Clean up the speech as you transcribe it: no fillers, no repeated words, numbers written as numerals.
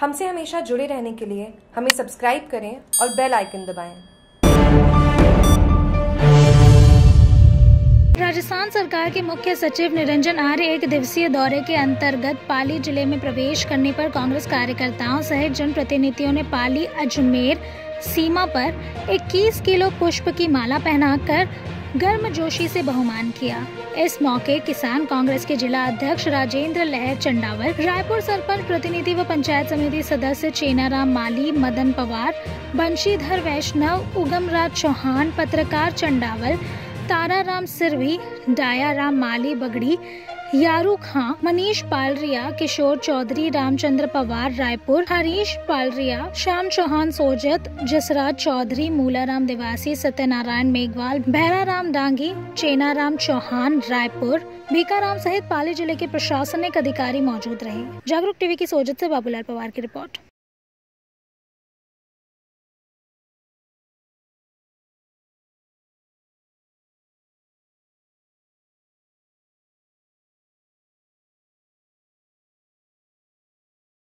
हमसे हमेशा जुड़े रहने के लिए हमें सब्सक्राइब करें और बेल आइकन दबाएं। राजस्थान सरकार के मुख्य सचिव निरंजन आर्य एक दिवसीय दौरे के अंतर्गत पाली जिले में प्रवेश करने पर कांग्रेस कार्यकर्ताओं सहित जनप्रतिनिधियों ने पाली अजमेर सीमा पर 21 किलो पुष्प की माला पहनाकर गर्मजोशी से बहुमान किया। इस मौके किसान कांग्रेस के जिला अध्यक्ष राजेंद्र लहर चंडावल, रायपुर सरपंच प्रतिनिधि व पंचायत समिति सदस्य चेनाराम माली, मदन पंवार, बंशीधर वैष्णव, उगमराज चौहान, पत्रकार चंडावल, तारा राम सिरवी, डायाराम माली बगड़ी, यारूखां, मनीष पालरिया, किशोर चौधरी, रामचंद्र पंवार, रायपुर, हरीश पालरिया, श्याम चौहान सोजत, जसराज चौधरी, मूलाराम देवासी, सत्यनारायण मेघवाल, भैराराम डांगी, चेनाराम चौहान, रायपुर, भीकाराम सहित पाली जिले के प्रशासनिक अधिकारी मौजूद रहे। जागरूक टीवी की सोजत से बाबूलाल पवार की रिपोर्ट।